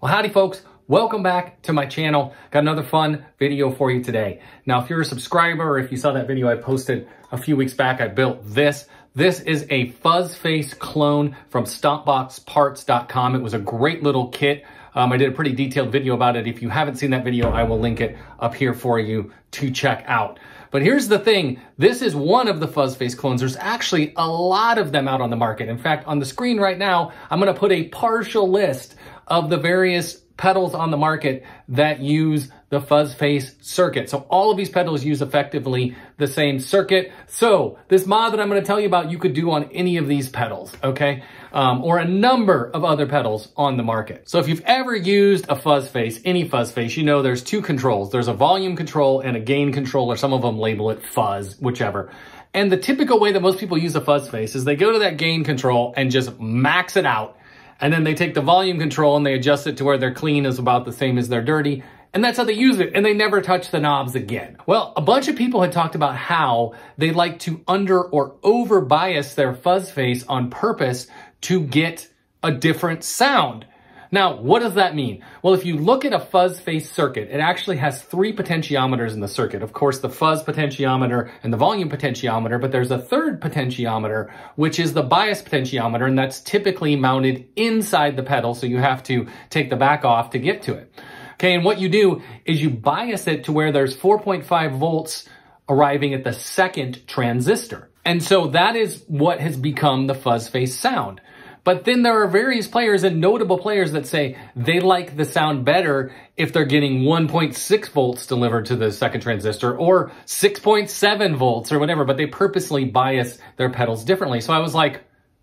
Well, howdy folks, welcome back to my channel. Got another fun video for you today. Now, if you're a subscriber or if you saw that video I posted a few weeks back, I built this. This is a Fuzz Face clone from StompboxParts.com. It was a great little kit. I did a pretty detailed video about it. If you haven't seen that video, I will link it up here for you to check out. But here's the thing. This is one of the Fuzz Face clones. There's actually a lot of them out on the market. In fact, on the screen right now, I'm going to put a partial list of the various pedals on the market that use the Fuzz Face circuit. So all of these pedals use effectively the same circuit. So this mod that I'm going to tell you about, you could do on any of these pedals, okay? Or a number of other pedals on the market. So if you've ever used a Fuzz Face, any Fuzz Face, you know there's two controls. There's a volume control and a gain control, or some of them label it fuzz, whichever. And the typical way that most people use a Fuzz Face is they go to that gain control and just max it out. And then they take the volume control and they adjust it to where their clean is about the same as their dirty. And that's how they use it. And they never touch the knobs again. Well, a bunch of people had talked about how they like to under or over bias their Fuzz Face on purpose to get a different sound. Now, what does that mean? Well, if you look at a Fuzz Face circuit, it actually has three potentiometers in the circuit. Of course, the fuzz potentiometer and the volume potentiometer, but there's a third potentiometer, which is the bias potentiometer, and that's typically mounted inside the pedal, so you have to take the back off to get to it. Okay, and what you do is you bias it to where there's 4.5 volts arriving at the second transistor. And so that is what has become the Fuzz Face sound. But then there are various players and notable players that say they like the sound better if they're getting 1.6 volts delivered to the second transistor or 6.7 volts or whatever, but they purposely bias their pedals differently. So I was like,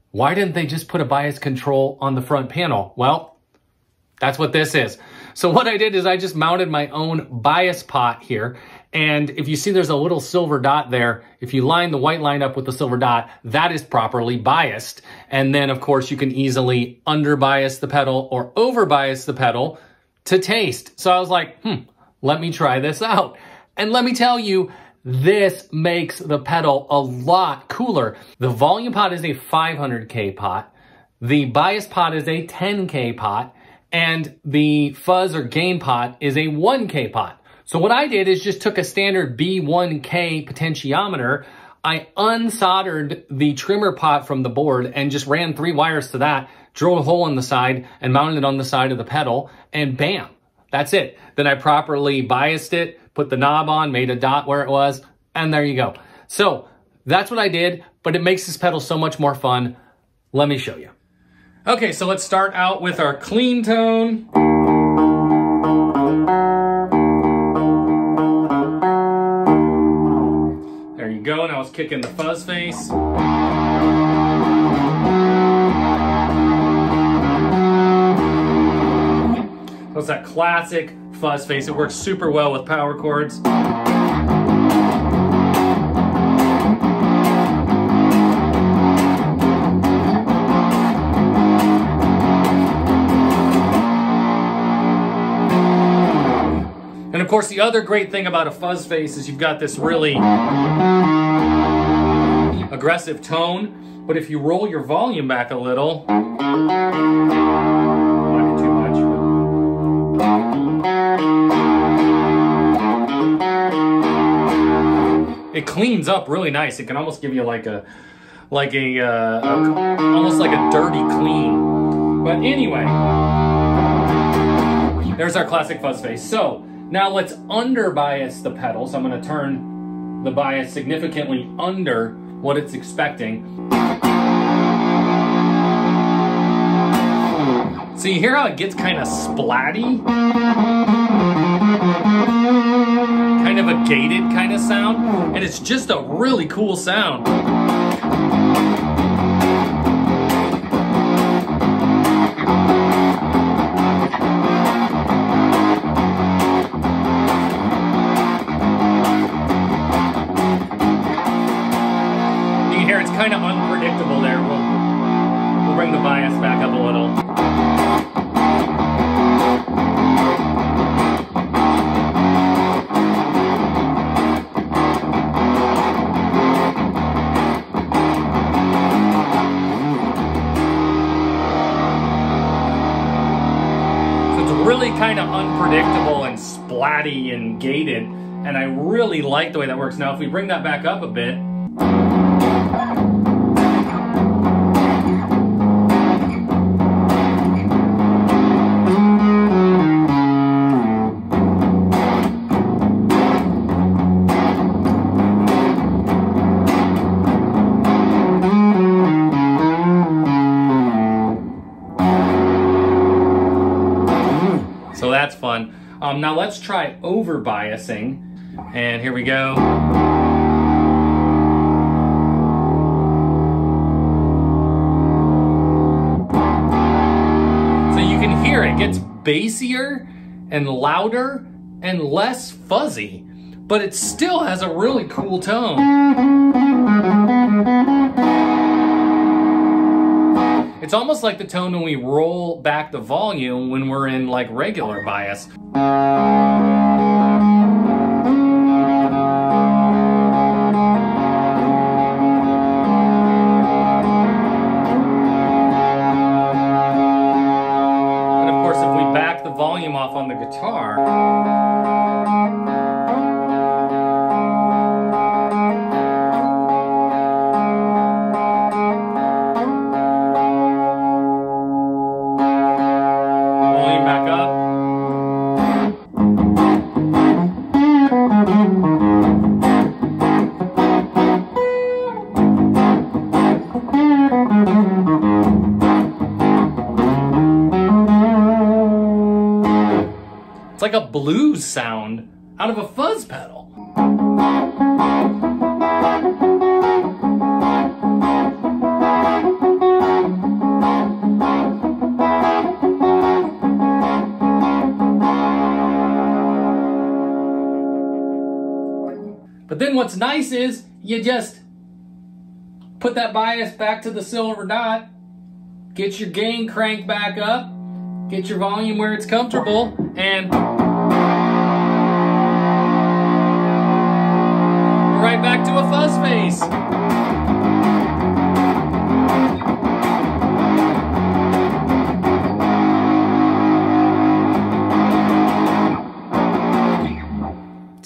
why didn't they just put a bias control on the front panel? Well, that's what this is. So what I did is I just mounted my own bias pot here. And if you see there's a little silver dot there, if you line the white line up with the silver dot, that is properly biased. And then, of course, you can easily under bias the pedal or over bias the pedal to taste. So I was like, let me try this out. And let me tell you, this makes the pedal a lot cooler. The volume pot is a 500K pot. The bias pot is a 10K pot. And the fuzz or gain pot is a 1K pot. So what I did is just took a standard B1K potentiometer, I unsoldered the trimmer pot from the board and just ran three wires to that, drilled a hole in the side and mounted it on the side of the pedal, and bam, that's it. Then I properly biased it, put the knob on, made a dot where it was, and there you go. So that's what I did, but it makes this pedal so much more fun. Let me show you. Okay, so let's start out with our clean tone. Go, and I was kicking the Fuzz Face. So it's that classic Fuzz Face. It works super well with power chords. And of course, the other great thing about a Fuzz Face is you've got this really aggressive tone, but if you roll your volume back a little, not too much, it cleans up really nice. It can almost give you almost like a dirty clean. But anyway, there's our classic Fuzz Face. So now let's under bias the pedal. So I'm going to turn the bias significantly under what it's expecting. So you hear how it gets kind of splatty? Kind of a gated kind of sound. And it's just a really cool sound. Kind of unpredictable there. We'll bring the bias back up a little. really kind of unpredictable and splatty and gated, and I really like the way that works. Now, if we bring that back up a bit, so that's fun. Now let's try over biasing, and here we go. So you can hear it gets bassier and louder and less fuzzy, but it still has a really cool tone. It's almost like the tone when we roll back the volume when we're in like regular bias. But of course, if we back the volume off on the guitar, it's like a blues sound out of a fuzz pedal. But then what's nice is you just put that bias back to the silver dot, get your gain cranked back up, get your volume where it's comfortable, and we're right back to a Fuzz Face.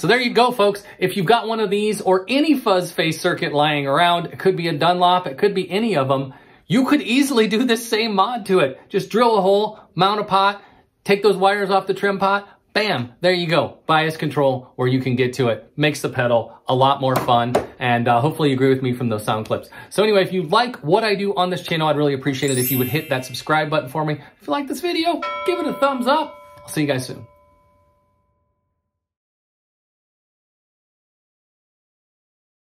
So there you go, folks. If you've got one of these or any Fuzz Face circuit lying around, it could be a Dunlop, it could be any of them, you could easily do this same mod to it. Just drill a hole, mount a pot, take those wires off the trim pot, bam, there you go. Bias control where you can get to it. Makes the pedal a lot more fun, and hopefully you agree with me from those sound clips. So anyway, if you like what I do on this channel, I'd really appreciate it if you would hit that subscribe button for me. If you like this video, give it a thumbs up. I'll see you guys soon.